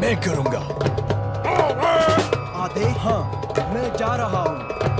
मैं करूंगा। आधे हाँ मैं जा रहा हूँ।